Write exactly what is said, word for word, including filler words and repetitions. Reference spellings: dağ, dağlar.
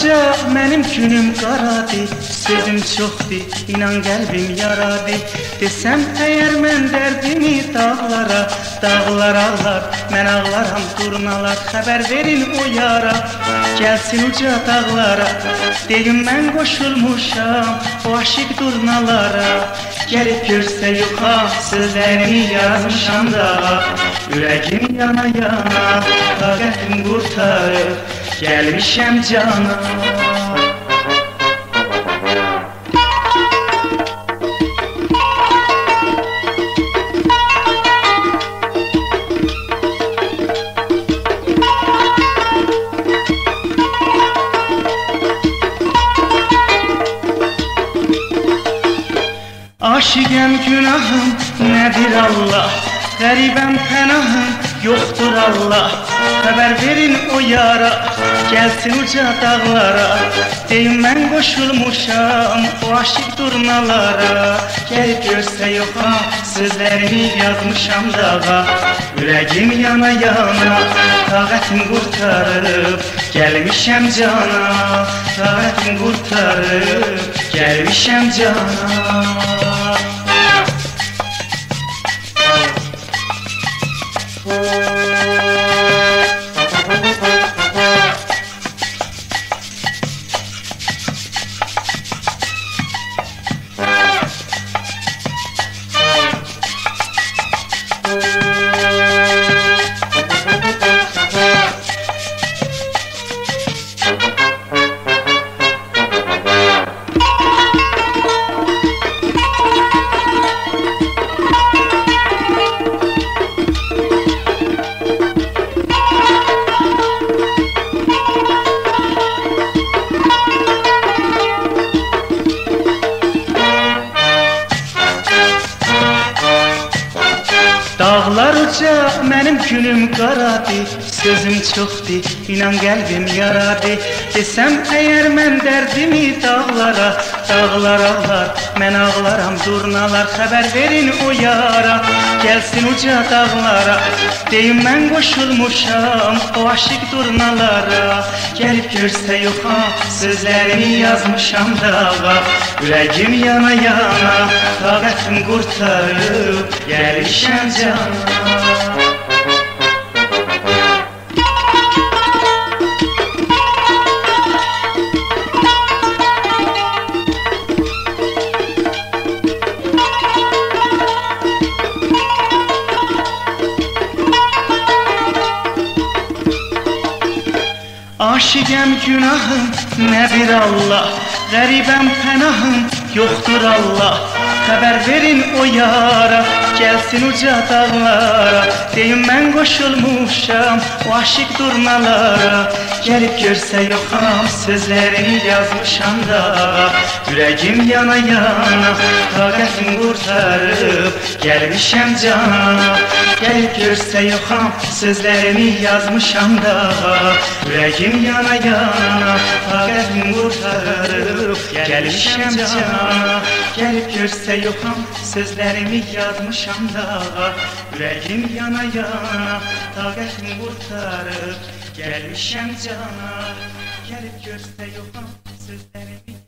Qaraca mənim günüm qaradı, sözüm çoxdur, inan qəlbim yaradı. Desəm əgər mən dərdimi dağlara, dağlar ağlar, mən ağlaram durnalar. Xəbər verin o yara, gəlsin uca dağlara, deyim mən qoşulmuşam o aşiq durnalara. Gəlib görsə yuxa, sözlərimi yazmışam dağa, ürəkim yana-yana, taqətim qurtarır, gəlmişəm cana. Aşıqəm günahım, nədir Allah? Qəribəm pənahım, yoxdur Allah. Xəbər verin o yara, gəlsin uca dağlara, deyim mən qoşulmuşam o aşıq durnalara. Gəlib görsə yoxa, sözlərimi yazmışam dağa, ürəkim yana-yana, taqətim qurtarıb, gəlmişəm cana. Taqətim qurtarıb, gəlmişəm cana. Dağlarca mənim günüm qaradı, sözüm çoxdur, inan qəlbim yaradı. Desəm əgər mən dərdimi dağlara, dağlar ağlar, mən ağlaram durnalar. Xəbər verin o yara, gəlsin uca dağlara, deyim mən qoşulmuşam o aşiq durnalara. Gəlib görsə yoxa, sözlərimi yazmışam dağa, ürəkim yana-yana, taqətim qurtarıb, gəlmişəm cana. Aşıqəm günahım, nədir Allah? Qəribəm pənahım, yoxdur Allah. Xəbər verin o yara, gəlsin uca dağlara, deyim mən qoşulmuşam o aşiq durnalara. Gəlib görsə yoxam, sözlərimi yazmışam dağa, ürəkim yana-yana, taqətim qurtarıb, gəlmişəm cana. Gəlib görsə yoxam, sözlərimi yazmışam dağa, ürəkim yana-yana, taqətim qurtarıb, gəlmişəm cana. Gəlib görsə yoxam, sözlərimi yazmışam dağa, ürəkim yana-yana, taqətim qurtarıb, gəlmişəm cana. Gelip görse yokum sözlerimi